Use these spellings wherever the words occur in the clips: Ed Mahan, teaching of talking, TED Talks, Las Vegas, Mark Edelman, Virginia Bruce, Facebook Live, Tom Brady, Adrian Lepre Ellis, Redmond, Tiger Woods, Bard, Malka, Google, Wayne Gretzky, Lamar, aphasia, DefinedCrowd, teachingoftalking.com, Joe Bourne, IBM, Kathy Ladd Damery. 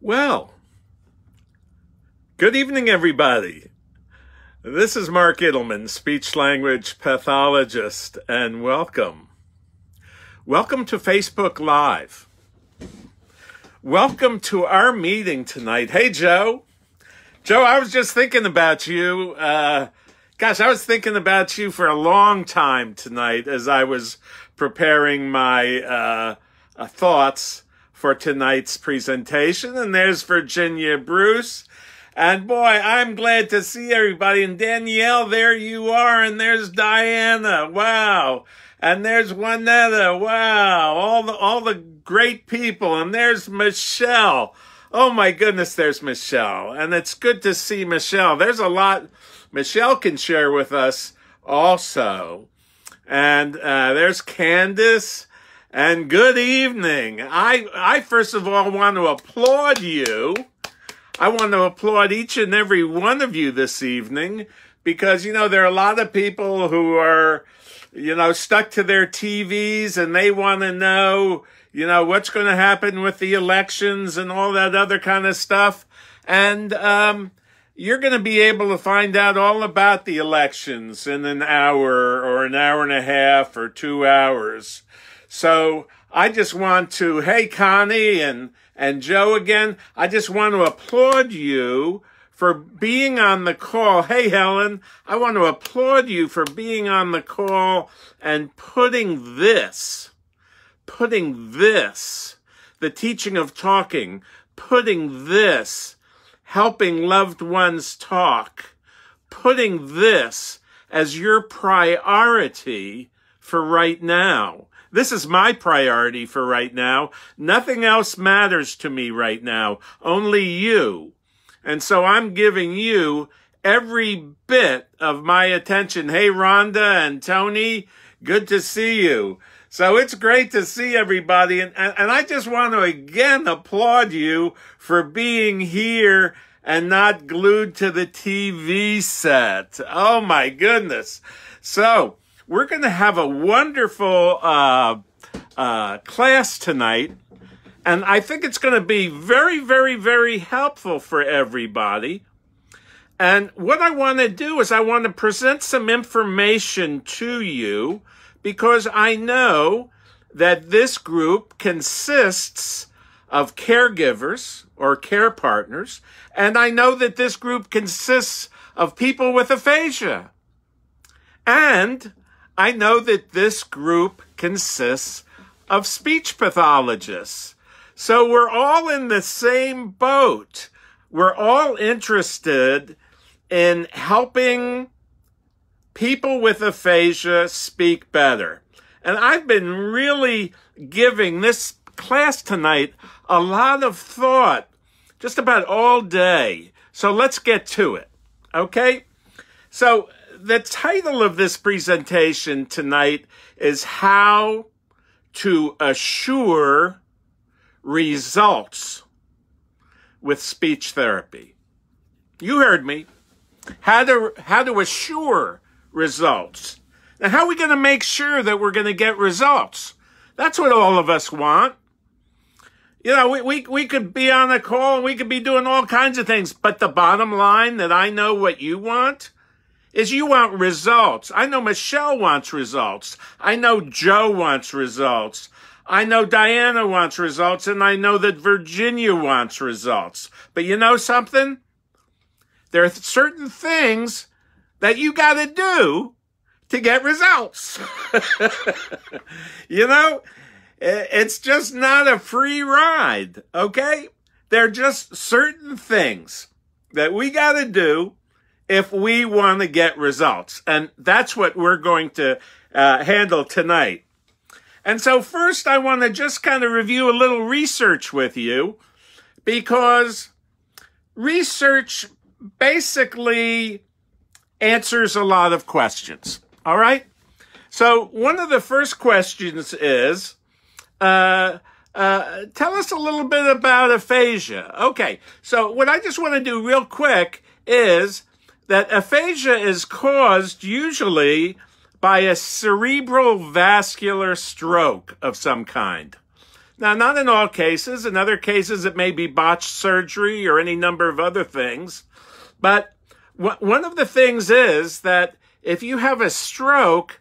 Well, good evening, everybody. This is Mark Edelman, speech language pathologist, and welcome. Welcome to Facebook Live. Welcome to our meeting tonight. Hey, Joe. Joe, I was just thinking about you. Gosh, I was thinking about you for a long time tonight as I was preparing my thoughts for tonight's presentation. And there's Virginia Bruce. And boy, I'm glad to see everybody. And Danielle, there you are. And there's Diana. Wow. And there's Juanetta. Wow. All the great people. And there's Michelle. Oh my goodness, there's Michelle. And it's good to see Michelle. There's a lot Michelle can share with us also. And there's Candace. And good evening. I first of all want to applaud you. I want to applaud each and every one of you this evening because, you know, there are a lot of people who are, you know, stuck to their TVs and they want to know, you know, what's going to happen with the elections and all that other kind of stuff. And you're going to be able to find out all about the elections in an hour or an hour and a half or 2 hours. So I just want to, hey, Connie and Joe again, I just want to applaud you for being on the call. Hey, Helen, I want to applaud you for being on the call and putting this, the teaching of talking, putting this, helping loved ones talk, putting this as your priority for right now. This is my priority for right now. Nothing else matters to me right now, only you. And so I'm giving you every bit of my attention. Hey, Rhonda and Tony, good to see you. So it's great to see everybody. And I just want to again applaud you for being here and not glued to the TV set. Oh my goodness. So we're going to have a wonderful class tonight, and I think it's going to be very, very, very helpful for everybody. And what I want to do is I want to present some information to you because I know that this group consists of caregivers or care partners, and I know that this group consists of people with aphasia. And I know that this group consists of speech pathologists. So we're all in the same boat. We're all interested in helping people with aphasia speak better. And I've been really giving this class tonight a lot of thought, just about all day. So let's get to it, okay? So the title of this presentation tonight is How to Assure Results with Speech Therapy. You heard me. How to assure results. Now, how are we going to make sure that we're going to get results? That's what all of us want. You know, we could be on a call and we could be doing all kinds of things, but the bottom line that I know what you want is you want results. I know Michelle wants results. I know Joe wants results. I know Diana wants results, and I know that Virginia wants results. But you know something? There are certain things that you got to do to get results. You know, it's just not a free ride, okay? There are just certain things that we got to do if we want to get results. And that's what we're going to handle tonight. And so first, I want to just kind of review a little research with you, because research basically answers a lot of questions, all right? So one of the first questions is, tell us a little bit about aphasia. Okay, so what I just want to do real quick is that aphasia is caused usually by a cerebral vascular stroke of some kind. Now, not in all cases. In other cases, it may be botched surgery or any number of other things. But one of the things is that if you have a stroke,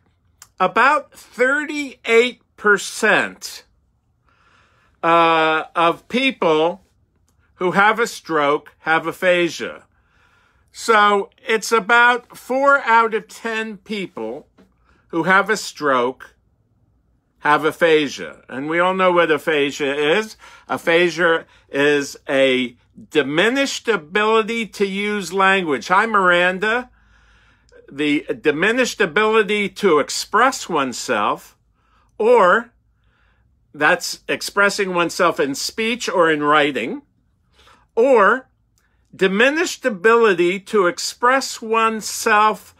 about 38% of people who have a stroke have aphasia. So it's about 4 out of 10 people who have a stroke have aphasia. And we all know what aphasia is. Aphasia is a diminished ability to use language. Hi, Miranda. The diminished ability to express oneself, or that's expressing oneself in speech or in writing, or diminished ability to express oneself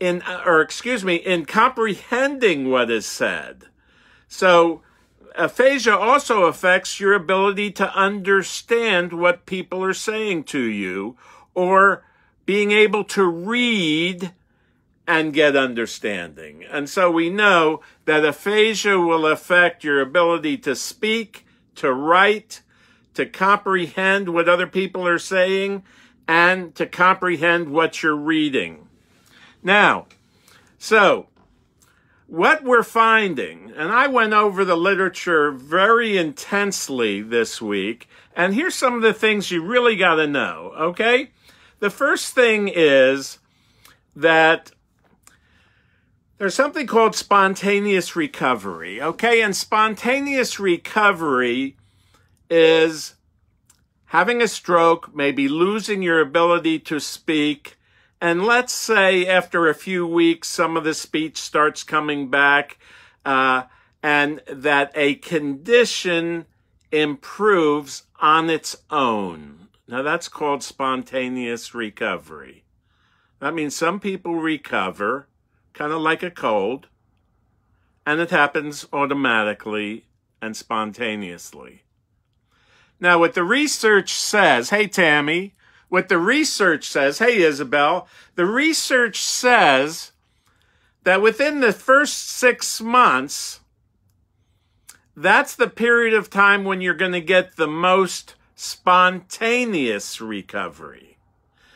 in comprehending what is said. So aphasia also affects your ability to understand what people are saying to you, or being able to read and get understanding. And so we know that aphasia will affect your ability to speak, to write, to comprehend what other people are saying, and to comprehend what you're reading. Now, so what we're finding, and I went over the literature very intensely this week, and here's some of the things you really got to know, okay? The first thing is that there's something called spontaneous recovery, okay? And spontaneous recovery is having a stroke, maybe losing your ability to speak, and let's say after a few weeks some of the speech starts coming back, and that a condition improves on its own. Now, that's called spontaneous recovery. That means some people recover, kind of like a cold, and it happens automatically and spontaneously. Now, what the research says, hey, Tammy, what the research says, hey, Isabel, the research says that within the first 6 months, that's the period of time when you're going to get the most spontaneous recovery.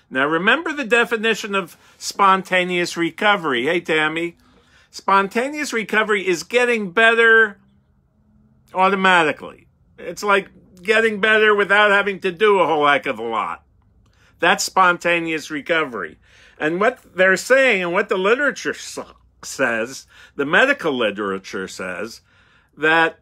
Now, remember the definition of spontaneous recovery. Hey, Tammy. Spontaneous recovery is getting better automatically. It's like getting better without having to do a whole heck of a lot. That's spontaneous recovery. And what they're saying and what the literature says, the medical literature says, that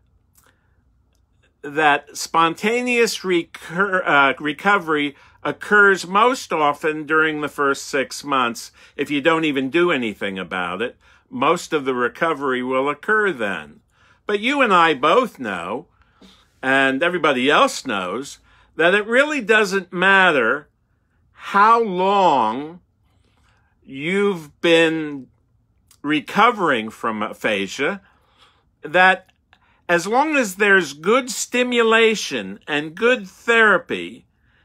spontaneous recovery occurs most often during the first 6 months. If you don't even do anything about it, most of the recovery will occur then. But you and I both know, and everybody else knows, that it really doesn't matter how long you've been recovering from aphasia, that as long as there's good stimulation and good therapy,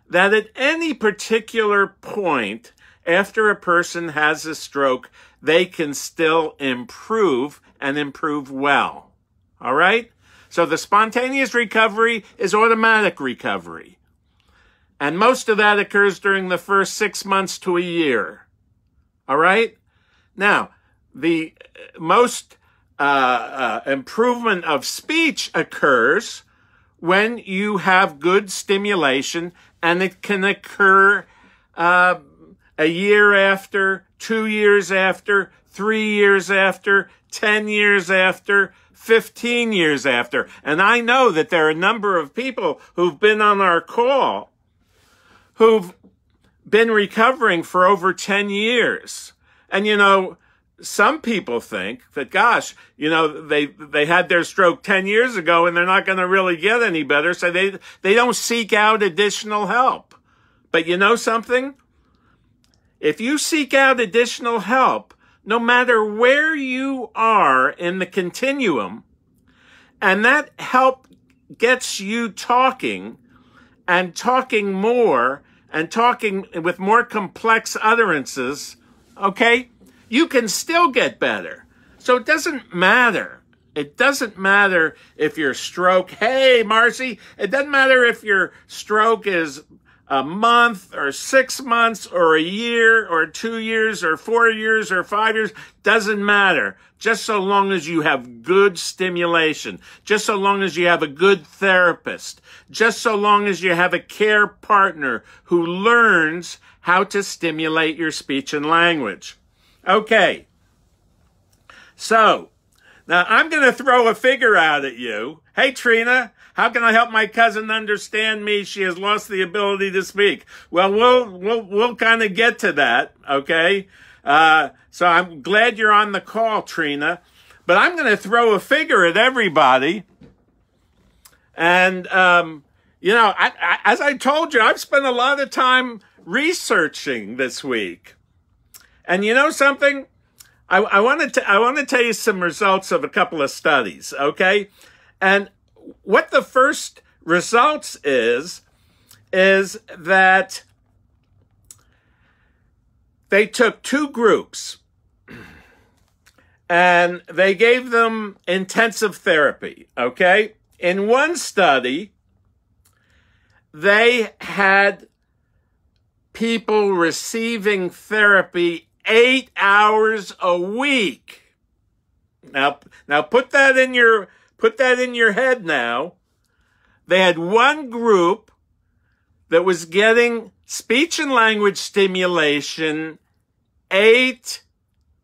that at any particular point after a person has a stroke, they can still improve and improve well. All right? So the spontaneous recovery is automatic recovery. And most of that occurs during the first 6 months to a year. All right? Now, the most improvement of speech occurs when you have good stimulation, and it can occur a year after, 2 years after, 3 years after, 10 years after, 15 years after. And I know that there are a number of people who've been on our call who've been recovering for over 10 years. And, you know, some people think that, gosh, you know, they had their stroke 10 years ago and they're not going to really get any better, so they don't seek out additional help. But you know something? If you seek out additional help, no matter where you are in the continuum, and that help gets you talking and talking more and talking with more complex utterances, okay? You can still get better. So it doesn't matter It doesn't matter if your stroke, hey, Marcy, it doesn't matter if your stroke is a month or 6 months or a year or 2 years or 4 years or 5 years, doesn't matter. Just so long as you have good stimulation, just so long as you have a good therapist, just so long as you have a care partner who learns how to stimulate your speech and language. Okay, so now I'm going to throw a figure out at you. Hey, Trina, how can I help my cousin understand me? She has lost the ability to speak. Well, we'll kind of get to that, okay? So I'm glad you're on the call, Trina. But I'm going to throw a figure at everybody. And, you know, as I told you, I've spent a lot of time researching this week. And you know something? I want to tell you some results of a couple of studies, okay? And what the first results is that they took two groups and they gave them intensive therapy, okay? In one study, they had people receiving therapy 8 hours a week. Now put that in your head now. They had one group that was getting speech and language stimulation 8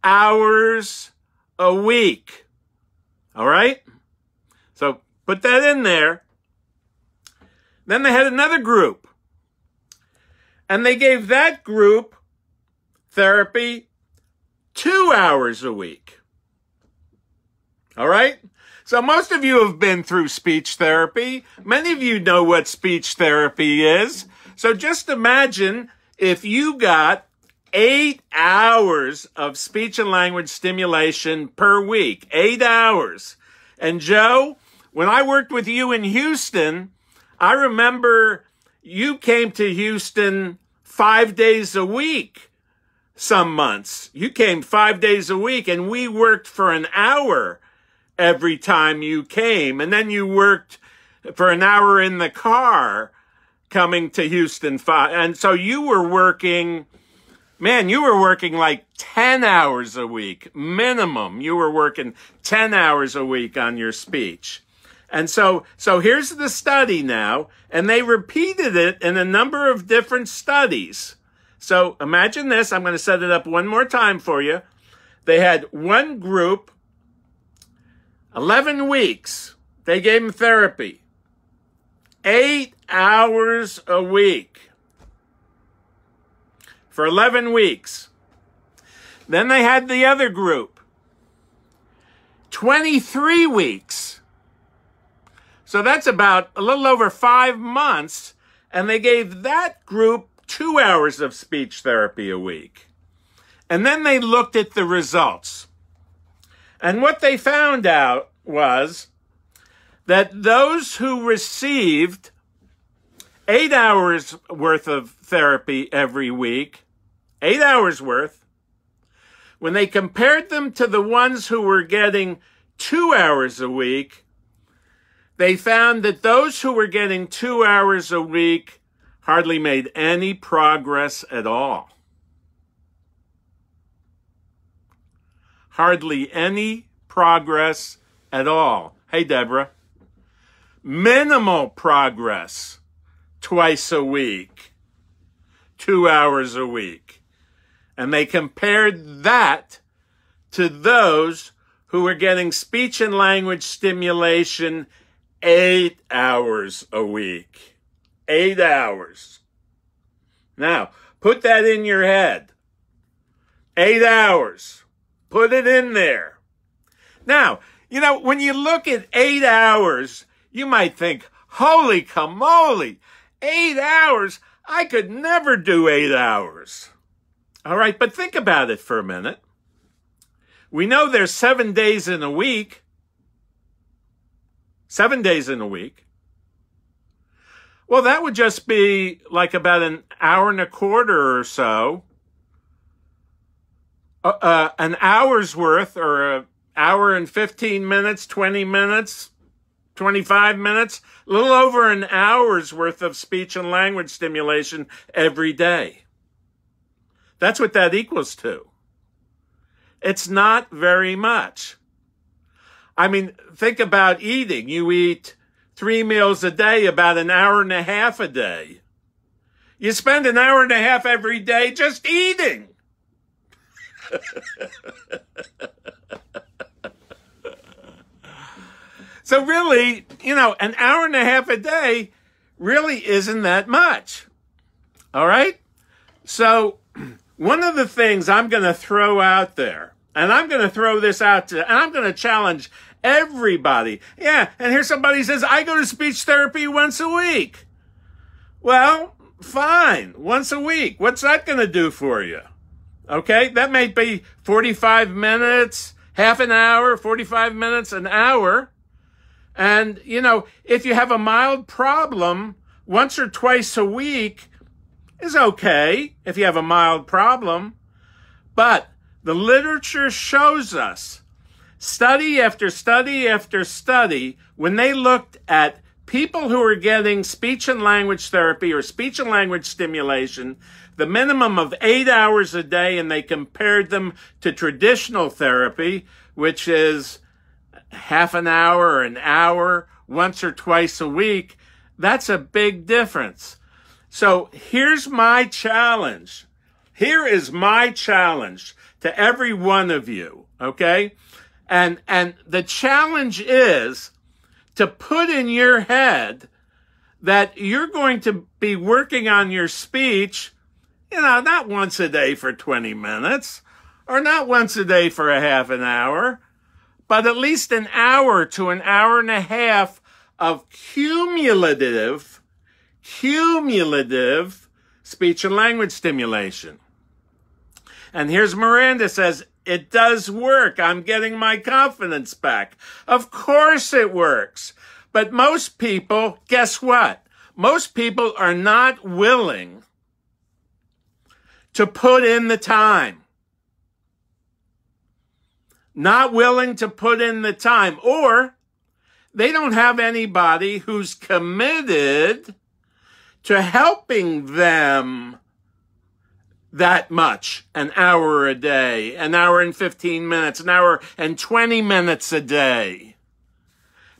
hours a week. All right? So put that in there. Then they had another group. And they gave that group therapy 2 hours a week. All right? So most of you have been through speech therapy. Many of you know what speech therapy is. So just imagine if you got 8 hours of speech and language stimulation per week. 8 hours. And Joe, when I worked with you in Houston, I remember you came to Houston 5 days a week. Some months. You came 5 days a week and we worked for an hour every time you came. And then you worked for an hour in the car coming to Houston. And so you were working, man, you were working like 10 hours a week minimum. You were working 10 hours a week on your speech. And so here's the study now. And they repeated it in a number of different studies. So imagine this. I'm going to set it up one more time for you. They had one group, 11 weeks. They gave them therapy, 8 hours a week for 11 weeks. Then they had the other group, 23 weeks. So that's about a little over 5 months. And they gave that group 2 hours of speech therapy a week. And then they looked at the results. And what they found out was that those who received 8 hours worth of therapy every week, 8 hours worth, when they compared them to the ones who were getting 2 hours a week, they found that those who were getting 2 hours a week hardly made any progress at all. Hardly any progress at all. Hey, Deborah. Minimal progress twice a week, 2 hours a week. And they compared that to those who were getting speech and language stimulation 8 hours a week. 8 hours. Now, put that in your head. 8 hours. Put it in there. Now, you know, when you look at 8 hours, you might think, holy camole, 8 hours? I could never do 8 hours. All right, but think about it for a minute. We know there's 7 days in a week. 7 days in a week. Well, that would just be like about an hour and a quarter or so, an hour's worth or hour and 15 minutes, 20 minutes, 25 minutes, a little over an hour's worth of speech and language stimulation every day. That's what that equals to. It's not very much. I mean, think about eating. You eat 3 meals a day, about an hour and a half a day. You spend an hour and a half every day just eating. So really, you know, an hour and a half a day really isn't that much. All right? So one of the things I'm going to throw out there, and I'm going to throw this out to, and I'm going to challenge everybody. Yeah, and here somebody says, I go to speech therapy once a week. Well, fine, once a week. What's that going to do for you? Okay, that may be 45 minutes, half an hour, 45 minutes, an hour. And, you know, if you have a mild problem, once or twice a week is okay if you have a mild problem. But the literature shows us, study after study after study, when they looked at people who were getting speech and language therapy or speech and language stimulation, the minimum of 8 hours a day, and they compared them to traditional therapy, which is half an hour or an hour, once or twice a week, that's a big difference. So here's my challenge. Here is my challenge to every one of you, okay? And the challenge is to put in your head that you're going to be working on your speech, you know, not once a day for 20 minutes or not once a day for a half an hour, but at least an hour to an hour and a half of cumulative speech and language stimulation. And here's Miranda says, it does work. I'm getting my confidence back. Of course it works. But most people, guess what? Most people are not willing to put in the time. Not willing to put in the time, or they don't have anybody who's committed to helping them that much, an hour a day, an hour and 15 minutes, an hour and 20 minutes a day.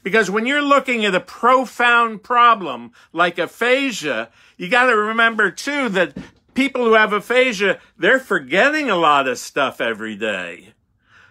Because when you're looking at a profound problem like aphasia, you got to remember too that people who have aphasia, they're forgetting a lot of stuff every day.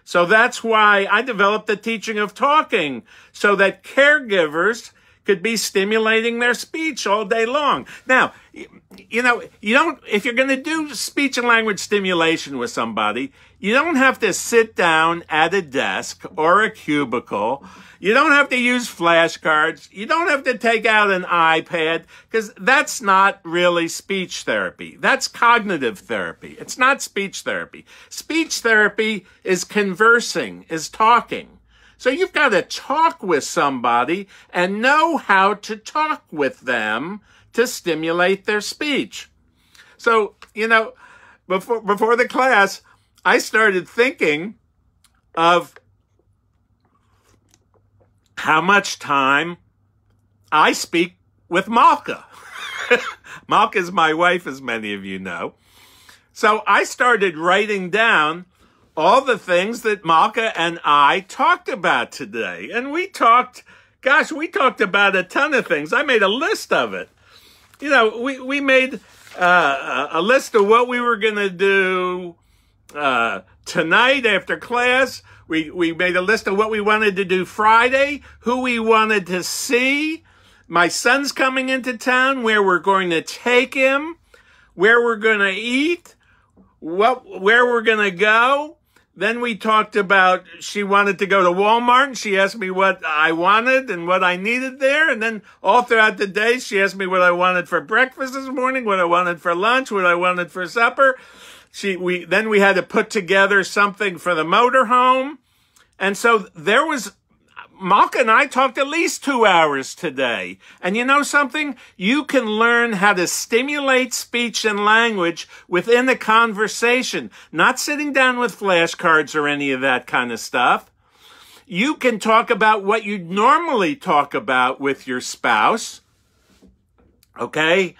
So that's why I developed the teaching of talking, so that caregivers could be stimulating their speech all day long. Now, you know, you don't, if you're going to do speech and language stimulation with somebody, you don't have to sit down at a desk or a cubicle. You don't have to use flashcards. You don't have to take out an iPad, because that's not really speech therapy. That's cognitive therapy. It's not speech therapy. Speech therapy is conversing, is talking. So you've got to talk with somebody and know how to talk with them to stimulate their speech. So, you know, before the class, I started thinking of how much time I speak with Malka. Malka's my wife, as many of you know. So I started writing down all the things that Malka and I talked about today. And we talked, gosh, we talked about a ton of things. I made a list of it. You know, we made a list of what we were going to do tonight after class. We made a list of what we wanted to do Friday, who we wanted to see. My son's coming into town, where we're going to take him, where we're going to eat, where we're going to go. Then we talked about, she wanted to go to Walmart, and she asked me what I wanted and what I needed there. And then all throughout the day, she asked me what I wanted for breakfast this morning, what I wanted for lunch, what I wanted for supper. Then we had to put together something for the motorhome. And so there was, Malka and I talked at least 2 hours today. And you know something? You can learn how to stimulate speech and language within a conversation, not sitting down with flashcards or any of that kind of stuff. You can talk about what you'd normally talk about with your spouse, okay?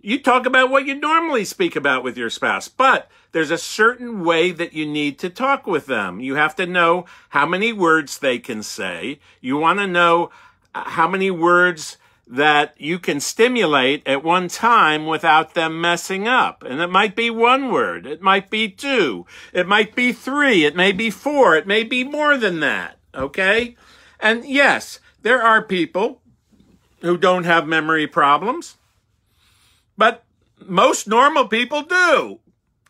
You talk about what you normally speak about with your spouse, but there's a certain way that you need to talk with them. You have to know how many words they can say. You want to know how many words that you can stimulate at one time without them messing up. And it might be one word. It might be two. It might be three. It may be four. It may be more than that, okay? And yes, there are people who don't have memory problems, but most normal people do.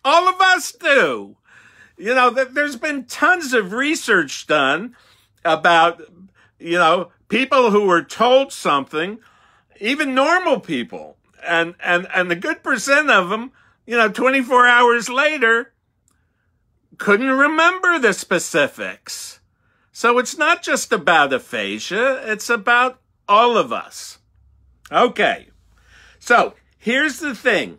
All of us do. You know, there's been tons of research done about, you know, people who were told something, even normal people, and a good percent of them, you know, 24 hours later, couldn't remember the specifics. So it's not just about aphasia, it's about all of us. Okay, so here's the thing.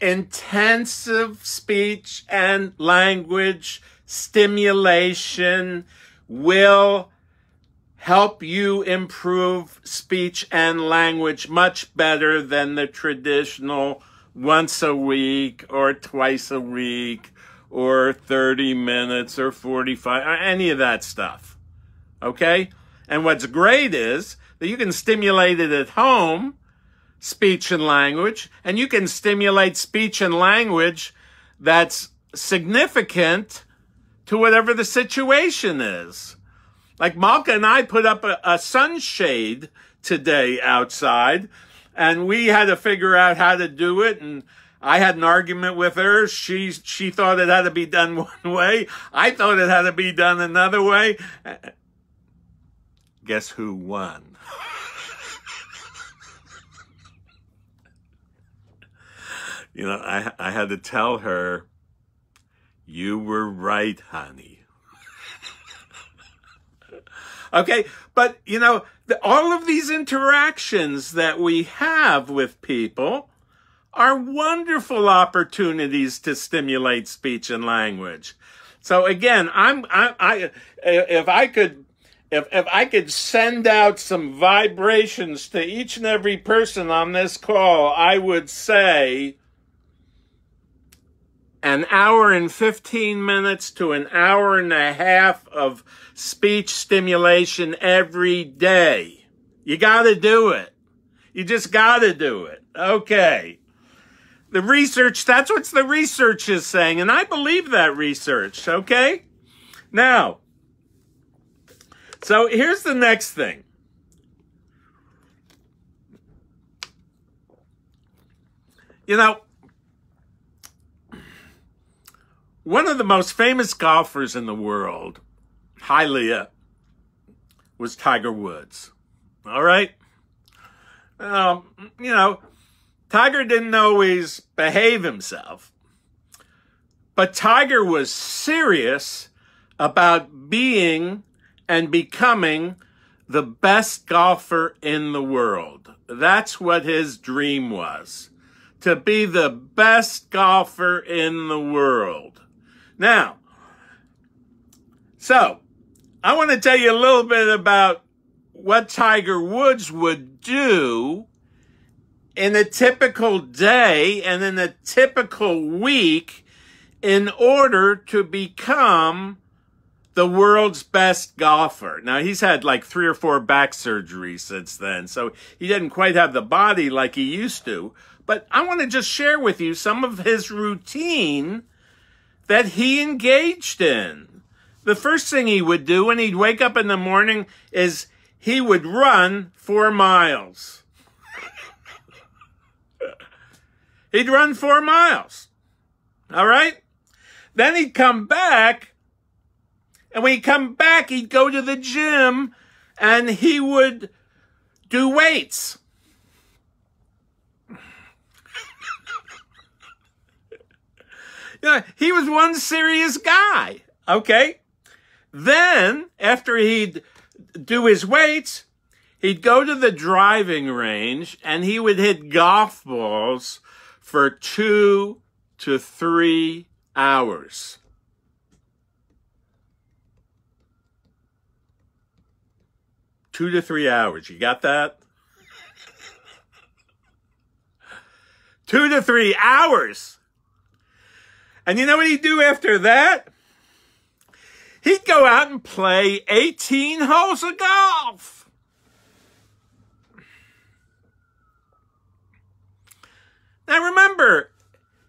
Intensive speech and language stimulation will help you improve speech and language much better than the traditional once a week or twice a week or 30 minutes or 45 or any of that stuff, okay? And what's great is that you can stimulate it at home, speech and language, and you can stimulate speech and language that's significant to whatever the situation is. Like Malka and I put up a sunshade today outside, and we had to figure out how to do it, and I had an argument with her. She thought it had to be done one way. I thought it had to be done another way. Guess who won? You know, I had to tell her, you were right, honey. Okay, but, you know, all of these interactions that we have with people are wonderful opportunities to stimulate speech and language. So again, if I could send out some vibrations to each and every person on this call, I would say an hour and 15 minutes to an hour and a half of speech stimulation every day. You got to do it. You just got to do it. Okay. The research, that's what the research is saying, and I believe that research, okay? Now, so here's the next thing. You know, one of the most famous golfers in the world, highly up, was Tiger Woods. All right? You know, Tiger didn't always behave himself, but Tiger was serious about being and becoming the best golfer in the world. That's what his dream was, to be the best golfer in the world. Now, so I want to tell you a little bit about what Tiger Woods would do in a typical day and in a typical week in order to become the world's best golfer. Now, he's had like 3 or 4 back surgeries since then, so he didn't quite have the body like he used to. But I want to just share with you some of his routine that he engaged in. The first thing he would do when he'd wake up in the morning is he would run 4 miles. He'd run 4 miles, all right? Then he'd come back, and when he'd come back, he'd go to the gym, and he would do weights. He was one serious guy, okay? Then, after he'd do his weights, he'd go to the driving range, and he would hit golf balls for 2 to 3 hours. 2 to 3 hours. You got that? 2 to 3 hours. And you know what he'd do after that? He'd go out and play 18 holes of golf. Now remember,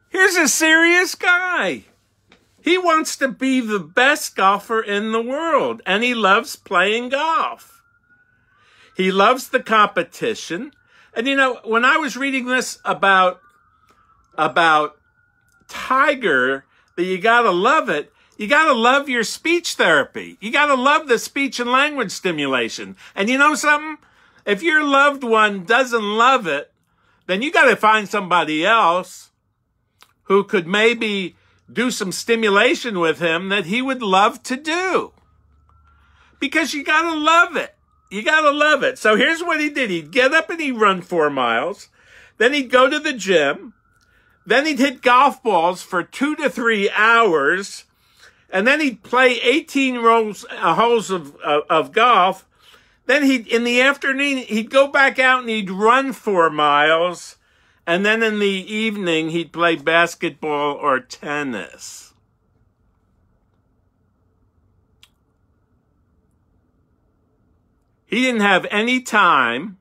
here's a serious guy. He wants to be the best golfer in the world, and he loves playing golf. He loves the competition. And you know, when I was reading this about Tiger, that you gotta love it, you gotta love your speech therapy. You gotta love the speech and language stimulation. And you know something? If your loved one doesn't love it, then you gotta find somebody else who could maybe do some stimulation with him that he would love to do. Because you gotta love it. You gotta love it. So here's what he did. He'd get up and he'd run 4 miles. Then he'd go to the gym. Then he'd hit golf balls for 2 to 3 hours. And then he'd play 18 holes of golf. Then he'd, in the afternoon, he'd go back out and he'd run 4 miles. And then in the evening, he'd play basketball or tennis. He didn't have any time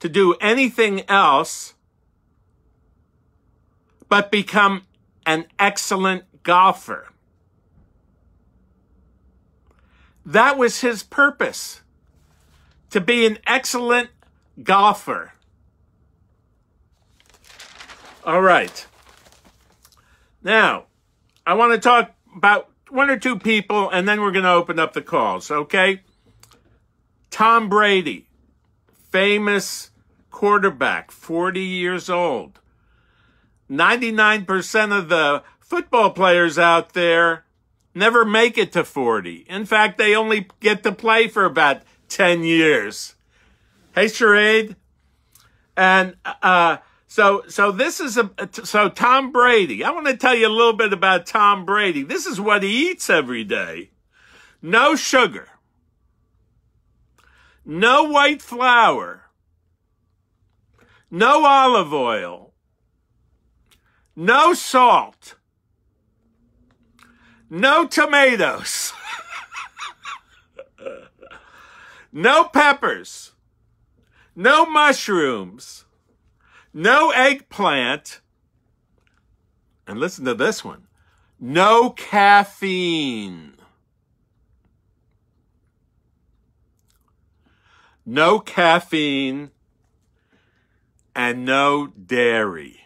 to do anything else but become an excellent golfer. That was his purpose, to be an excellent golfer. All right. Now, I want to talk about 1 or 2 people, and then we're going to open up the calls, okay? Tom Brady, famous quarterback, 40 years old. 99% of the football players out there never make it to 40. In fact, they only get to play for about 10 years. Hey, Charade. And so Tom Brady. I want to tell you a little bit about Tom Brady. This is what he eats every day. No sugar. No white flour. No olive oil. No salt. No tomatoes. No peppers. No mushrooms. No eggplant. And listen to this one. No caffeine. No caffeine and no dairy.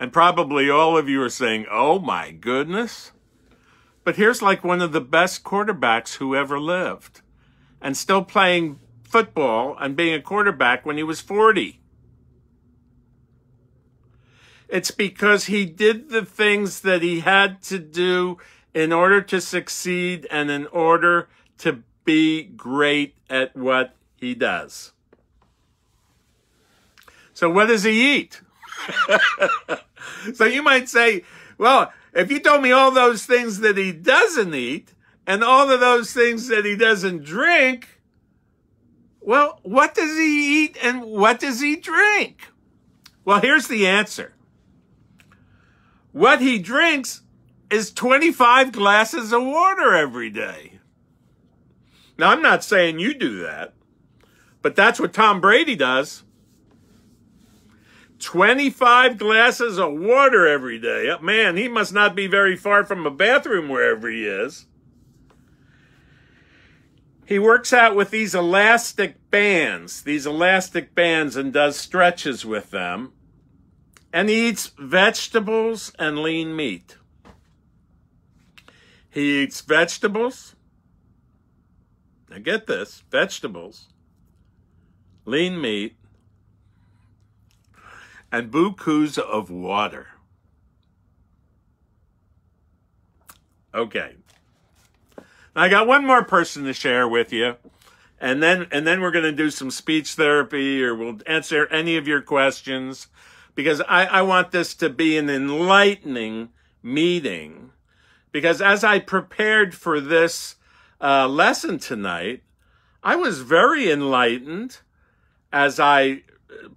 And probably all of you are saying, oh my goodness. But here's like one of the best quarterbacks who ever lived and still playing football and being a quarterback when he was 40. It's because he did the things that he had to do in order to succeed and in order to be great at what he does. So what does he eat? So you might say, well, if you told me all those things that he doesn't eat and all of those things that he doesn't drink, well, what does he eat and what does he drink? Well, here's the answer. What he drinks is 25 glasses of water every day. Now, I'm not saying you do that, but that's what Tom Brady does. 25 glasses of water every day. Man, he must not be very far from a bathroom wherever he is. He works out with these elastic bands and does stretches with them. And he eats vegetables and lean meat. He eats vegetables. Now get this, vegetables, lean meat, and bukus of water. Okay. I got one more person to share with you, and then we're going to do some speech therapy, or we'll answer any of your questions, because I want this to be an enlightening meeting, Because as I prepared for this lesson tonight, I was very enlightened as I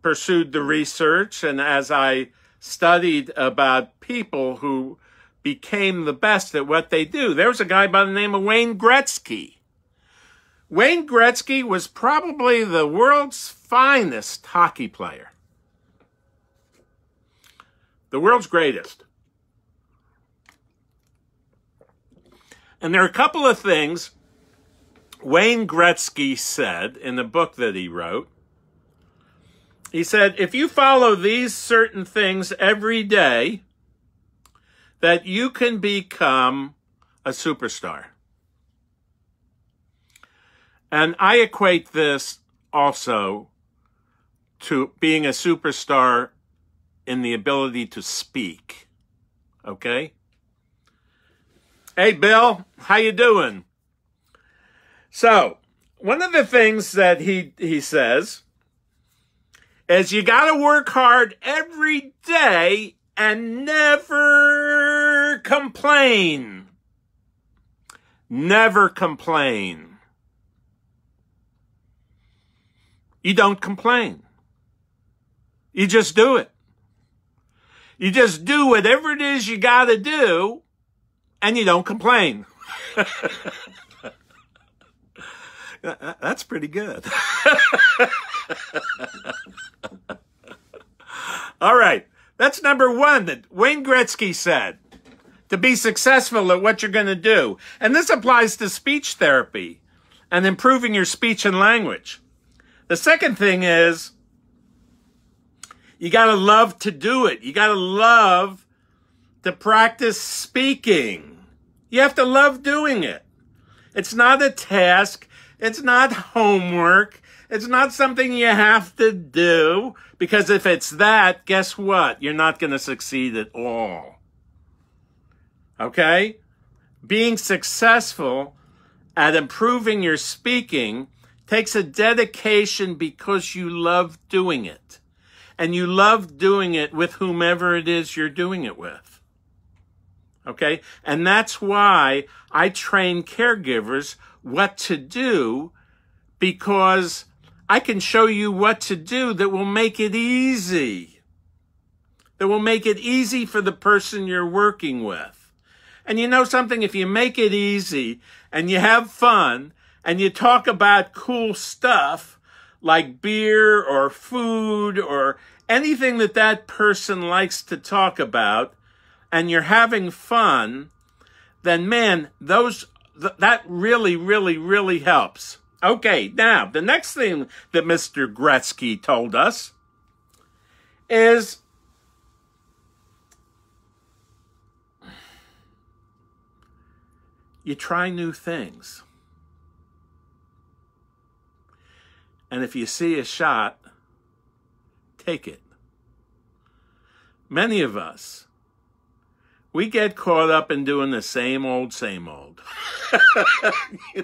pursued the research and as I studied about people who became the best at what they do. There was a guy by the name of Wayne Gretzky. Wayne Gretzky was probably the world's finest hockey player. The world's greatest. And there are a couple of things Wayne Gretzky said in a book that he wrote. He said, if you follow these certain things every day, that you can become a superstar. And I equate this also to being a superstar in the ability to speak, okay? Hey, Bill, how you doing? So, one of the things that he says is you got to work hard every day and never complain. Never complain. You don't complain. You just do it. You just do whatever it is you got to do, and you don't complain. That's pretty good. All right. That's number one that Wayne Gretzky said, to be successful at what you're going to do. And this applies to speech therapy and improving your speech and language. The second thing is you got to love to do it. You got to love to practice speaking. You have to love doing it. It's not a task. It's not homework. It's not something you have to do, because if it's that, guess what? You're not going to succeed at all. Okay? Being successful at improving your speaking takes a dedication because you love doing it. And you love doing it with whomever it is you're doing it with. Okay? And that's why I train caregivers what to do, because I can show you what to do that will make it easy. That will make it easy for the person you're working with. And you know something? If you make it easy and you have fun and you talk about cool stuff like beer or food or anything that that person likes to talk about, and you're having fun, then man, that really, really, really helps. Okay, now, the next thing that Mr. Gretzky told us is you try new things. And if you see a shot, take it. Many of us, we get caught up in doing the same old, same old. You know?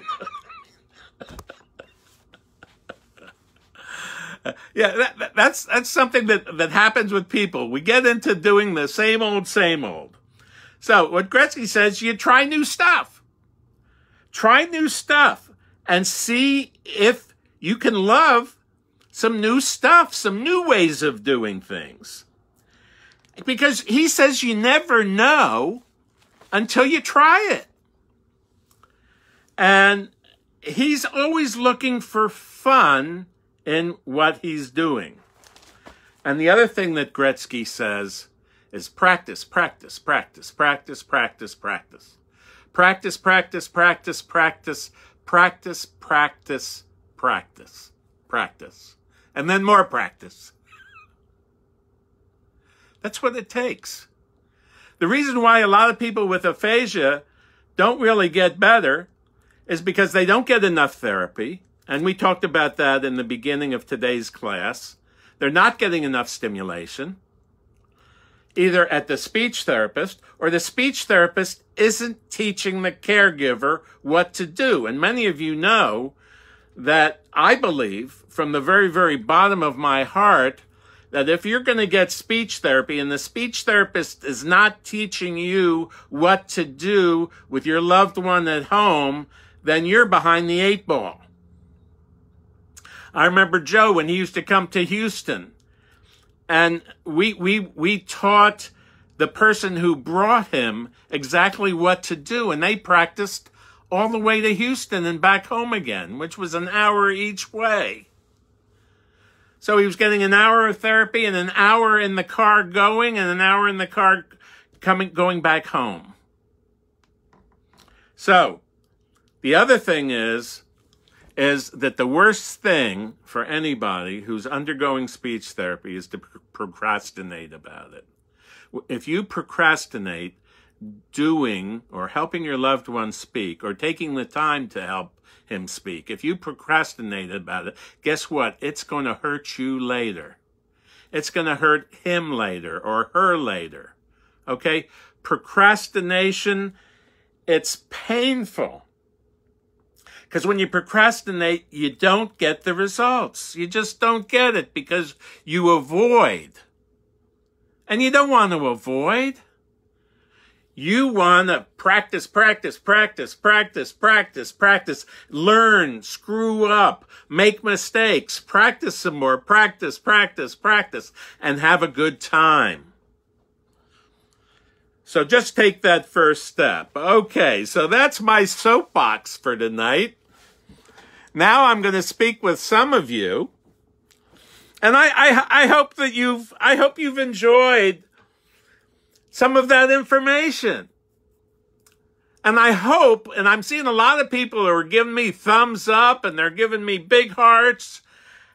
Yeah, that's something that happens with people. We get into doing the same old, same old. So what Gretzky says, you try new stuff. Try new stuff and see if you can love some new stuff, some new ways of doing things. Because he says you never know until you try it. And he's always looking for fun in what he's doing. And the other thing that Gretzky says is practice, practice, practice, practice, practice, practice. Practice, practice, practice, practice, practice, practice, practice, practice. And then more practice. That's what it takes. The reason why a lot of people with aphasia don't really get better is because they don't get enough therapy, and we talked about that in the beginning of today's class. They're not getting enough stimulation, either at the speech therapist, or the speech therapist isn't teaching the caregiver what to do. And many of you know that I believe from the very, very bottom of my heart that if you're going to get speech therapy and the speech therapist is not teaching you what to do with your loved one at home, then you're behind the 8 ball. I remember Joe when he used to come to Houston, and we taught the person who brought him exactly what to do, and they practiced all the way to Houston and back home again, which was an hour each way. So he was getting an hour of therapy and an hour in the car going and an hour in the car going back home. So the other thing is that the worst thing for anybody who's undergoing speech therapy is to procrastinate about it. If you procrastinate doing or helping your loved one speak or taking the time to help him speak, if you procrastinate about it, guess what? It's going to hurt you later. It's going to hurt him later or her later. Okay? Procrastination, it's painful. Because when you procrastinate, you don't get the results. You just don't get it because you avoid. And you don't want to avoid. You want to practice, practice, practice, practice, practice, practice, learn, screw up, make mistakes, practice some more, practice, practice, practice, and have a good time. So just take that first step. Okay, so that's my soapbox for tonight. Now I'm going to speak with some of you, and I hope that you've enjoyed some of that information. And I hope, and I'm seeing a lot of people who are giving me thumbs up and they're giving me big hearts.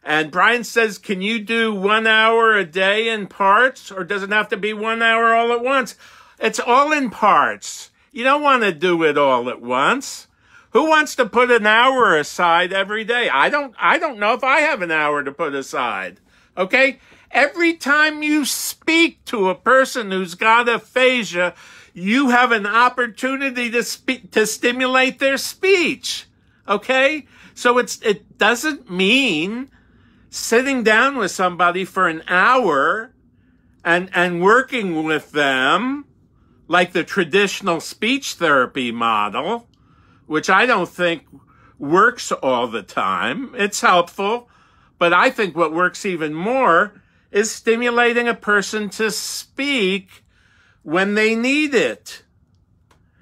And Brian says, can you do 1 hour a day in parts? Or does it have to be 1 hour all at once? It's all in parts. You don't want to do it all at once. Who wants to put an hour aside every day? I don't know if I have an hour to put aside. Okay? Every time you speak to a person who's got aphasia, you have an opportunity to stimulate their speech. Okay? So it doesn't mean sitting down with somebody for an hour and working with them like the traditional speech therapy model, which I don't think works all the time. It's helpful, but I think what works even more is stimulating a person to speak when they need it,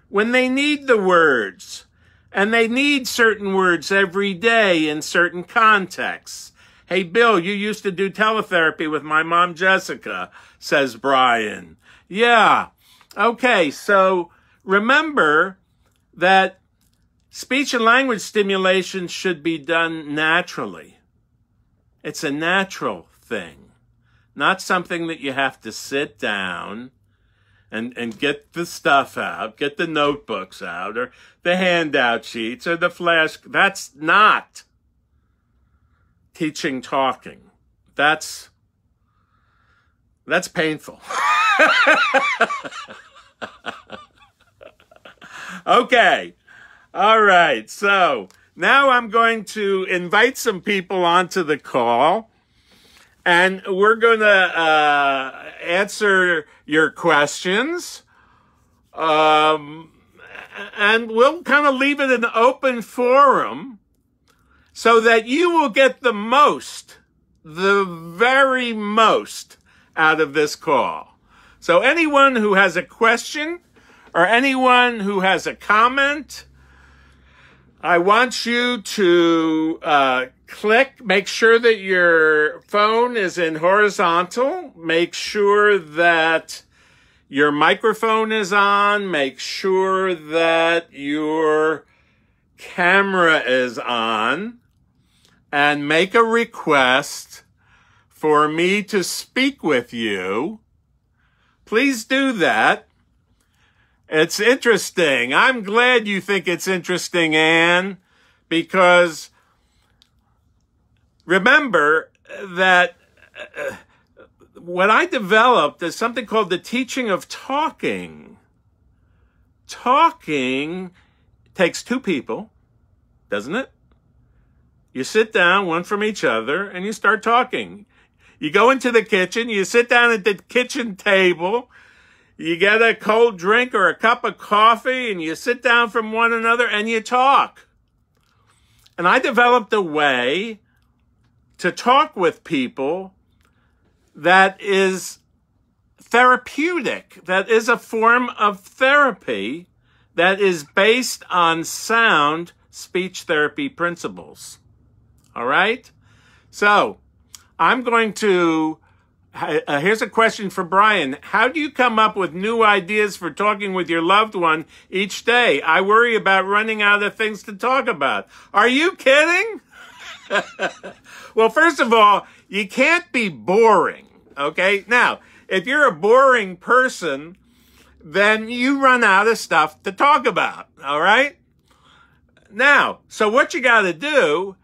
when they need the words, and they need certain words every day in certain contexts. Hey, Bill, you used to do teletherapy with my mom, Jessica, says Brian. Yeah. Okay, so remember that speech and language stimulation should be done naturally. It's a natural thing. Not something that you have to sit down and get the stuff out, get the notebooks out or the handout sheets or the flash. That's not teaching talking. That's painful. Okay. All right. So now I'm going to invite some people onto the call. And we're going to answer your questions. And we'll kind of leave it an open forum so that you will get the most, the very most out of this call. So anyone who has a question or anyone who has a comment, I want you to click, make sure that your phone is in horizontal, make sure that your microphone is on, make sure that your camera is on, and make a request for me to speak with you. Please do that. It's interesting. I'm glad you think it's interesting, Anne, because remember that what I developed is something called the teaching of talking. Talking takes two people, doesn't it? You sit down, one from each other, and you start talking. You go into the kitchen, you sit down at the kitchen table, you get a cold drink or a cup of coffee, and you sit down from one another and you talk. And I developed a way to talk with people that is therapeutic, that is a form of therapy that is based on sound speech therapy principles. All right? So I'm going to, here's a question for Brian. How do you come up with new ideas for talking with your loved one each day? I worry about running out of things to talk about. Are you kidding? Well, first of all, you can't be boring, okay? Now, if you're a boring person, then you run out of stuff to talk about, all right? Now, so what you got to do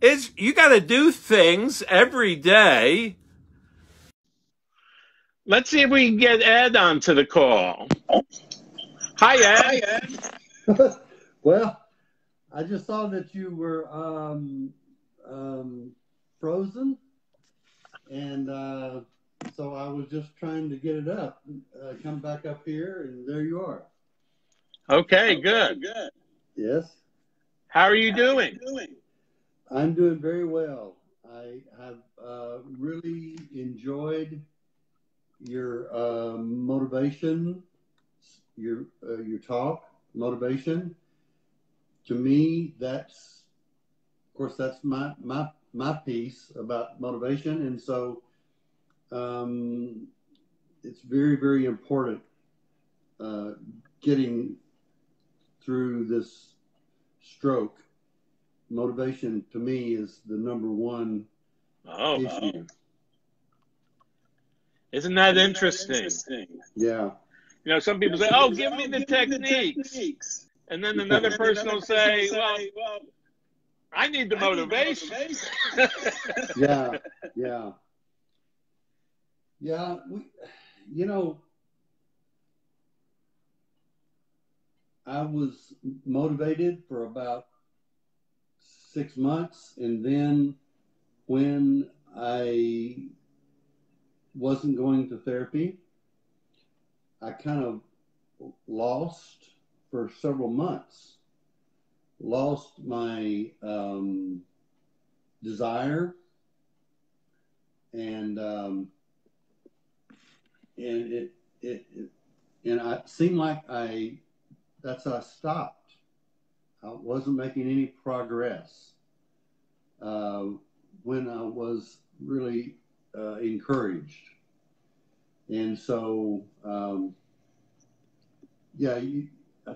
is you got to do things every day. Let's see if we can get Ed onto the call. Hi, Ed. Hi, Ed. Well, I just saw that you were frozen, and so I was just trying to get it up. Come back up here, and there you are. Okay, good. Good. Yes. How are you doing? I'm doing very well. I have really enjoyed your motivation, your talk, motivation. To me, that's, of course, that's my piece about motivation, and so it's very, very important getting through this stroke. Motivation to me is the number one issue. Isn't that interesting? Yeah. You know, some people say, "Oh, give me the techniques," and then another person will say, "Well, I need the motivation." Yeah. We, you know, I was motivated for about 6 months, and then when I wasn't going to therapy, I kind of lost for several months, lost my desire, and it and I seemed like I stopped. I wasn't making any progress when I was really encouraged. And so, I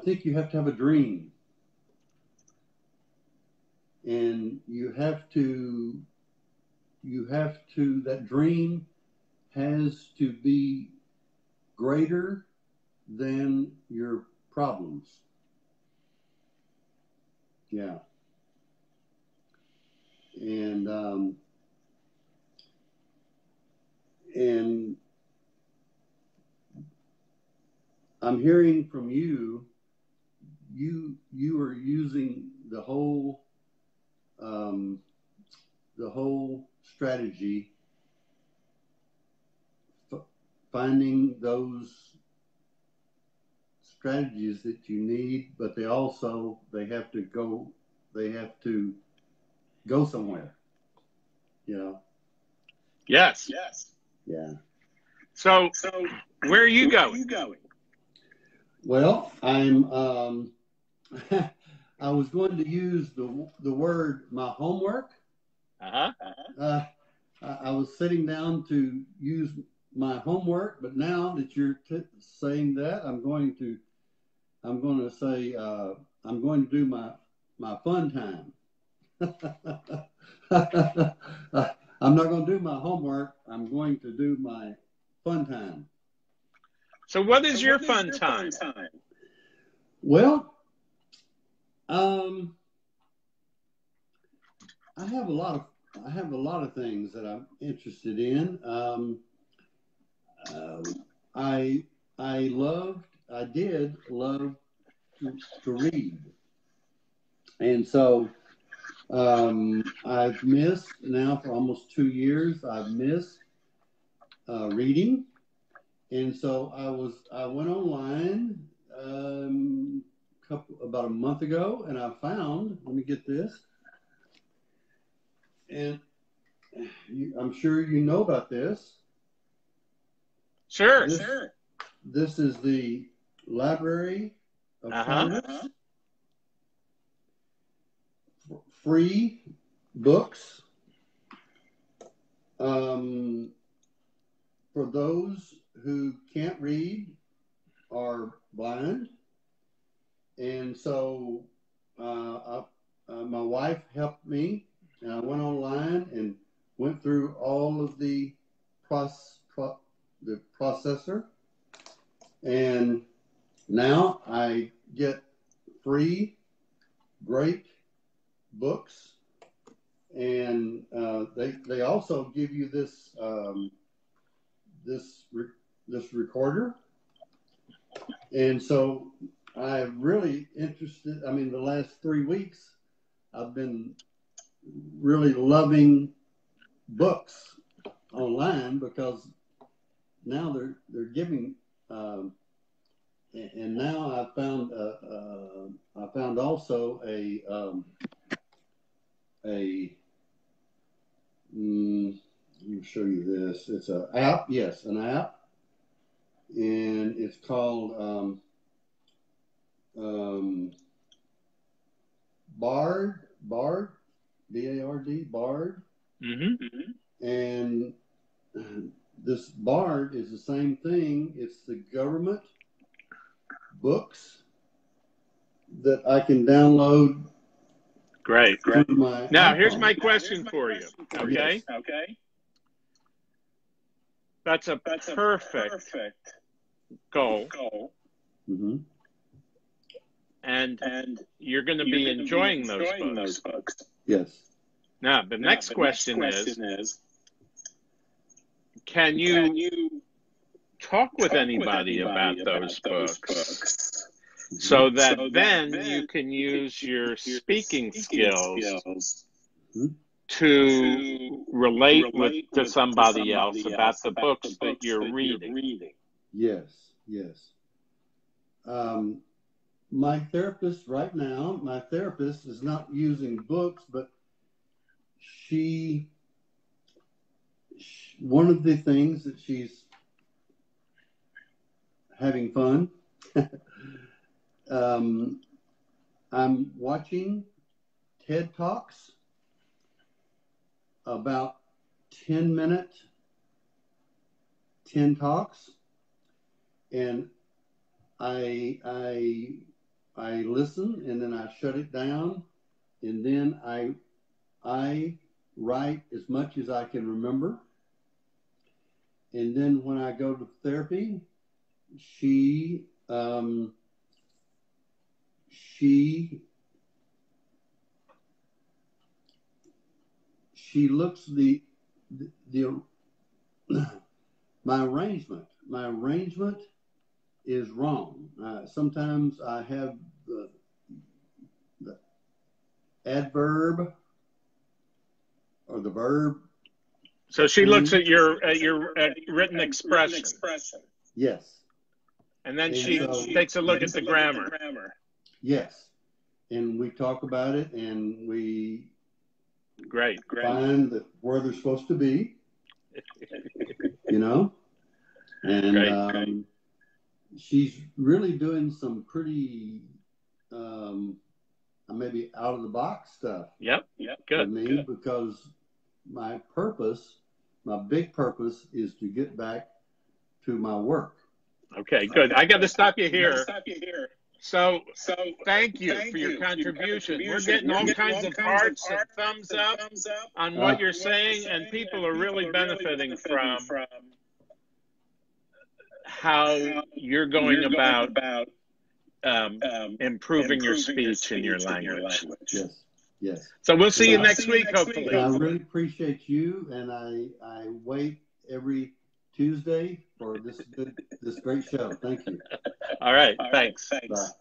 think you have to have a dream. And that dream has to be greater than your problems. Yeah. And I'm hearing from you, you are using the whole strategy, finding those strategies that you need, but they have to go somewhere, you know? Yes. Yeah. So where are you going? Well, I'm, I was going to use the word, my homework. I was sitting down to use my homework, but now that you're saying that, I'm going to say, I'm going to do my fun time. I'm not going to do my homework. I'm going to do my fun time. So what is your fun time? Well, I have a lot of things that I'm interested in. I did love to read. And so I've missed now for almost 2 years. I've missed reading. And so I went online about a month ago, and I found, let me get this, and I'm sure you know about this. Sure, sure. This is the Library of Congress. Free books for those who can't read, are blind. And so my wife helped me, and I went online and went through all of the processor, and now I get free great books, and they also give you this this recorder. And so I'm really interested. I mean, the last 3 weeks I've been really loving books online, because now they're giving, and now I found also let me show you this. It's an app, yes, an app, and it's called Bard, B-A-R-D, Bard. Mm-hmm. And this Bard is the same thing. It's the government books that I can download. Great. Now, here's my question for you. Okay? Okay. That's a perfect goal. Mm-hmm. And you're going to be enjoying those books. Yes. Now, the next question is, can you talk with anybody about those books? So that then you can use your speaking skills to relate to somebody else about the books that you're reading. Yes. My therapist is not using books, but she one of the things that she's having fun. I'm watching TED Talks, about 10-minute TED Talks, and I listen, and then I shut it down, and then I write as much as I can remember. And then when I go to therapy, she looks my arrangement is wrong. Sometimes I have the adverb or the verb. So she looks at your written expression. Yes. And then she takes a look at the grammar. Yes. And we talk about it, and we Great. Find that where they're supposed to be, you know? And Great. She's really doing some pretty maybe out-of-the-box stuff. Yep, good. Me, because my purpose, my big purpose, is to get back to my work. Okay, good. I got to stop you here. So thank you for your contribution. We're getting all kinds of hearts and thumbs up on what you're saying, and people are really benefiting from how you're going about improving your speech and your language. Yes. So we'll see you next week, hopefully. I really appreciate you, and I wait every Tuesday for this great show. Thank you. All right. Thanks. Bye.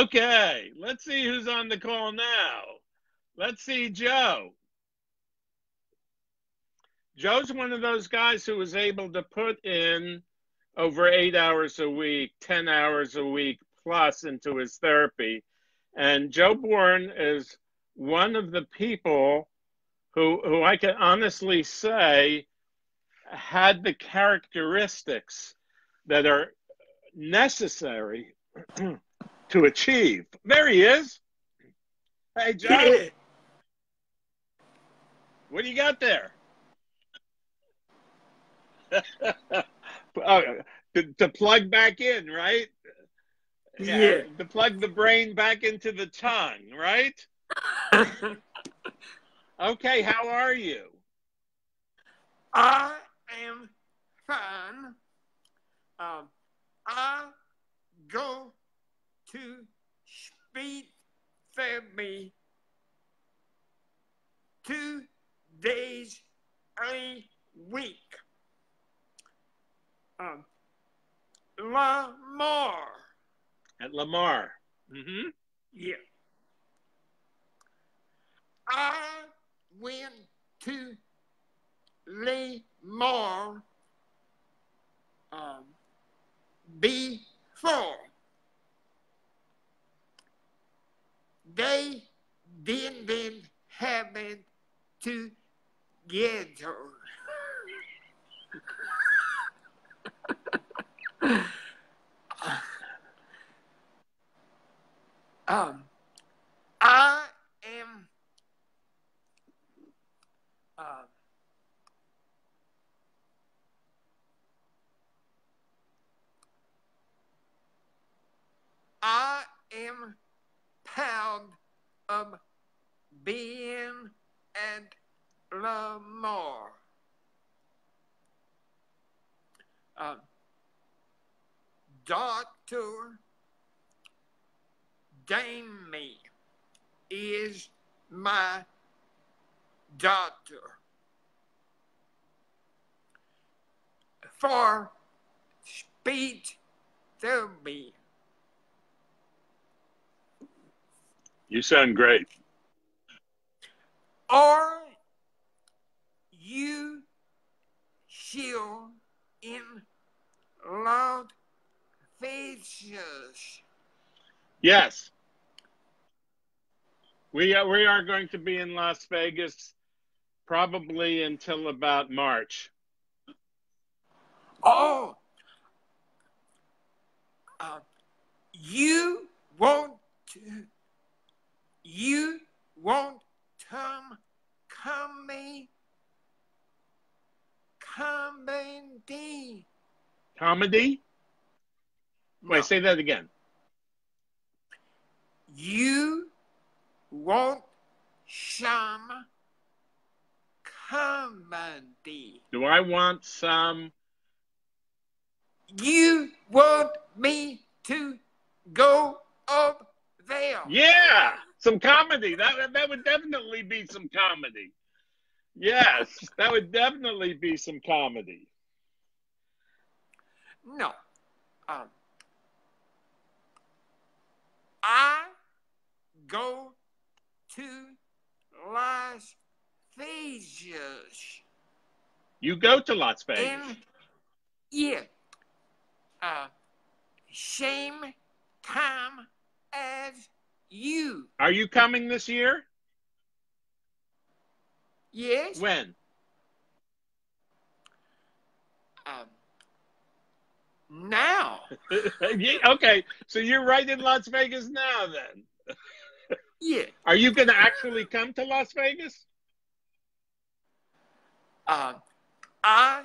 Okay. Let's see who's on the call now. Let's see Joe. Joe's one of those guys who was able to put in over 8 hours a week, 10 hours a week plus into his therapy. And Joe Bourne is one of the people who I can honestly say had the characteristics that are necessary to achieve. There he is. Hey, Joe. What do you got there? To plug back in, right? Yeah. To plug the brain back into the tongue, right? Okay, how are you? I am fine. I go to speech therapy 2 days a week. Lamar. At Lamar. Mm-hmm. Yeah. I went to Lamar before. They didn't have it together. I am proud of being at Lamar. Dr. Damey is my doctor for speech therapy. You sound great. Or you heal in loud faces. Yes. We are going to be in Las Vegas probably until about March. Oh. You won't comedy. Comedy? Wait, no. Say that again. You want some comedy. Do I want some? You want me to go up there. Yeah, some comedy. That would definitely be some comedy. Yes, that would definitely be some comedy. No. I go to Las Vegas. You go to Las Vegas? Yeah. Same time as you. Are you coming this year? Yes. When? Now. Okay, so you're right in Las Vegas now then. Yeah. Are you going to actually come to Las Vegas? I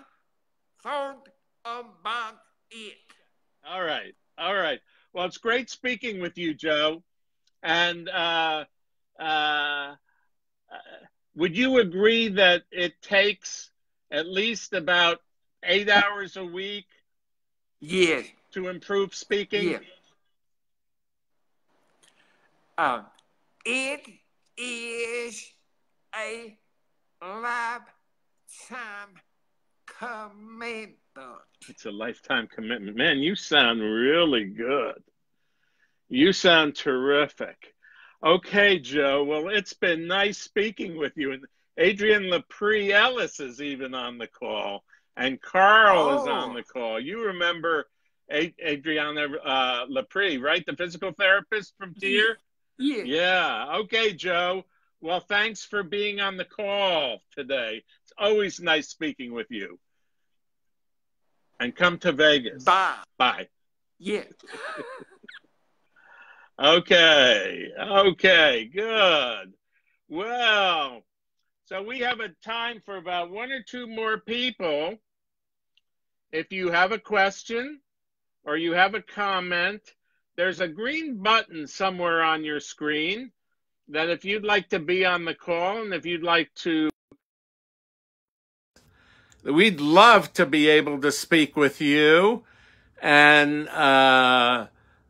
thought about it. All right. All right. Well, it's great speaking with you, Joe. And would you agree that it takes at least about 8 hours a week? Yeah. To improve speaking? Yeah. It is a lifetime commitment. It's a lifetime commitment. Man, you sound really good. You sound terrific. Okay, Joe. Well, it's been nice speaking with you. And Adrian Lepre Ellis is even on the call, and Carl is on the call. You remember Adriana Lepre, right? The physical therapist from Deer? Yeah. Yeah. Okay, Joe. Well, thanks for being on the call today. It's always nice speaking with you. And come to Vegas. Bye. Bye. Yeah. Okay. Okay, good. Well, so we have a time for about one or two more people. If you have a question or you have a comment, there's a green button somewhere on your screen that if you'd like to be on the call and if you'd like to, we'd love to be able to speak with you. And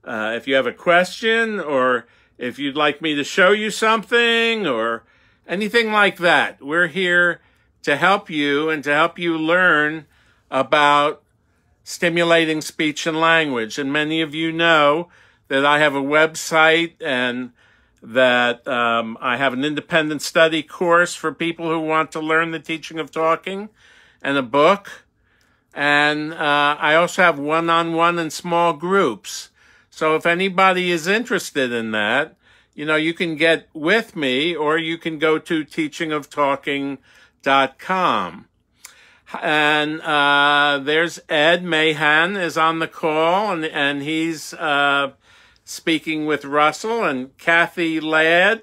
if you have a question or if you'd like me to show you something or anything like that, we're here to help you and to help you learn about stimulating speech and language. And many of you know that I have a website and that I have an independent study course for people who want to learn the teaching of talking and a book. And I also have one-on-one and small groups. So if anybody is interested in that, you know, you can get with me or you can go to teachingoftalking.com. And there's Ed Mahan is on the call, and he's speaking with Russell, and Kathy Ladd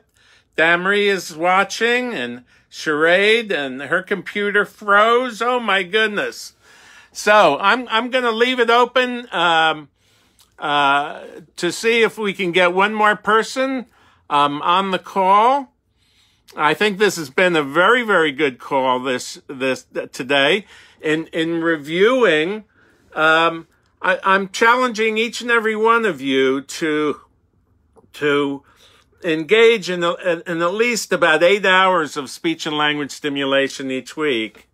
Damery is watching, and Charade, and her computer froze. Oh my goodness. So I'm going to leave it open to see if we can get one more person on the call. I think this has been a very, very good call today. In reviewing, I'm challenging each and every one of you to engage in at least about 8 hours of speech and language stimulation each week.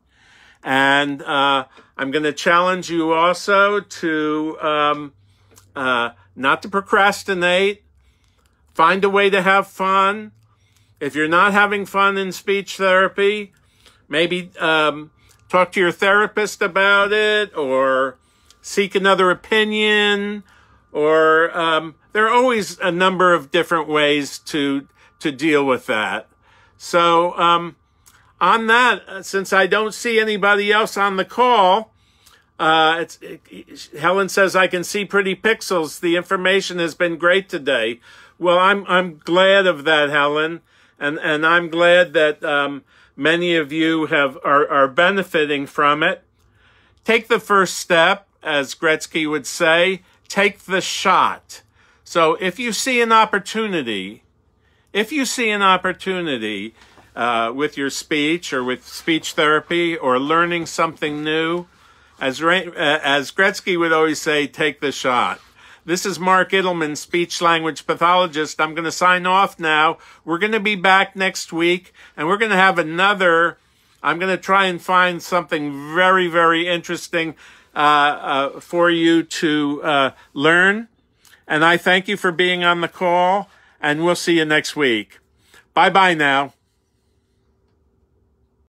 And I'm going to challenge you also to not to procrastinate, find a way to have fun. If you're not having fun in speech therapy, maybe talk to your therapist about it, or seek another opinion, or there are always a number of different ways to deal with that. So on that, since I don't see anybody else on the call, Helen says, I can see pretty pixels. The information has been great today. Well, I'm glad of that, Helen. And I'm glad that many of you are benefiting from it. Take the first step, as Gretzky would say, take the shot. So if you see an opportunity, with your speech or with speech therapy or learning something new, as Gretzky would always say, take the shot. This is Mark Edelman, speech language pathologist. I'm going to sign off now. We're going to be back next week, and we're going to have another. I'm going to try and find something very, very interesting for you to learn. And I thank you for being on the call, and we'll see you next week. Bye-bye now.